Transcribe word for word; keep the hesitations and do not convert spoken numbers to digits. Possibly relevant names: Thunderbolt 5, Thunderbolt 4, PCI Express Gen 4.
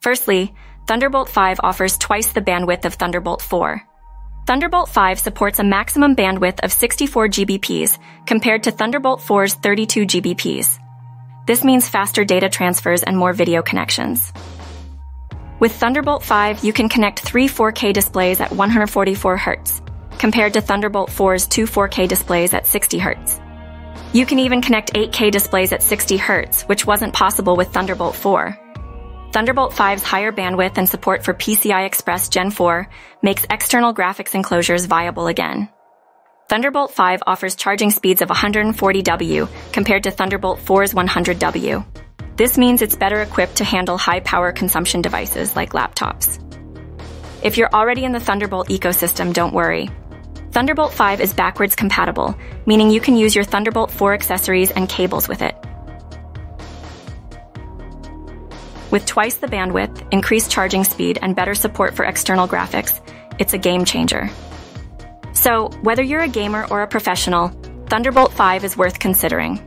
Firstly, Thunderbolt five offers twice the bandwidth of Thunderbolt four. Thunderbolt five supports a maximum bandwidth of sixty-four gigabits per second compared to Thunderbolt four's thirty-two gigabits per second. This means faster data transfers and more video connections. With Thunderbolt five, you can connect three four K displays at one hundred forty-four hertz, compared to Thunderbolt four's two four K displays at sixty hertz. You can even connect eight K displays at sixty hertz, which wasn't possible with Thunderbolt four. Thunderbolt five's higher bandwidth and support for P C I Express Gen four makes external graphics enclosures viable again. Thunderbolt five offers charging speeds of one hundred forty watts compared to Thunderbolt four's one hundred watts. This means it's better equipped to handle high power consumption devices like laptops. If you're already in the Thunderbolt ecosystem, don't worry. Thunderbolt five is backwards compatible, meaning you can use your Thunderbolt four accessories and cables with it. With twice the bandwidth, increased charging speed, and better support for external graphics, it's a game changer. So, whether you're a gamer or a professional, Thunderbolt five is worth considering.